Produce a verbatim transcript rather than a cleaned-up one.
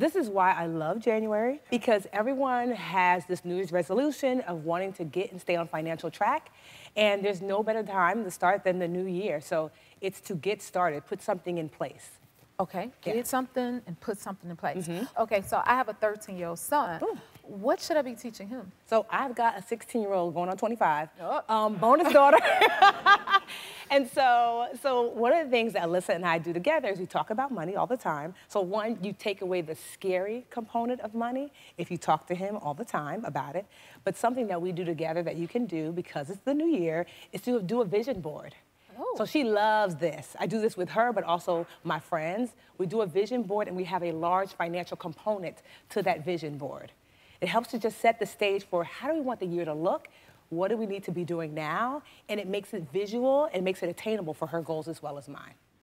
This is why I love January, because everyone has this New Year's resolution of wanting to get and stay on financial track, and there's no better time to start than the new year. So it's to get started, put something in place. Okay, yeah. Get something and put something in place. Mm-hmm. Okay, so I have a thirteen-year-old son. Ooh. What should I be teaching him? So I've got a sixteen-year-old going on twenty-five, oh. um, bonus daughter. And so, so one of the things that Alyssa and I do together is we talk about money all the time. So one, you take away the scary component of money if you talk to him all the time about it. But something that we do together that you can do, because it's the new year, is to do a vision board. So she loves this. I do this with her, but also my friends. We do a vision board, and we have a large financial component to that vision board. It helps to just set the stage for how do we want the year to look, what do we need to be doing now, and it makes it visual and makes it attainable for her goals as well as mine.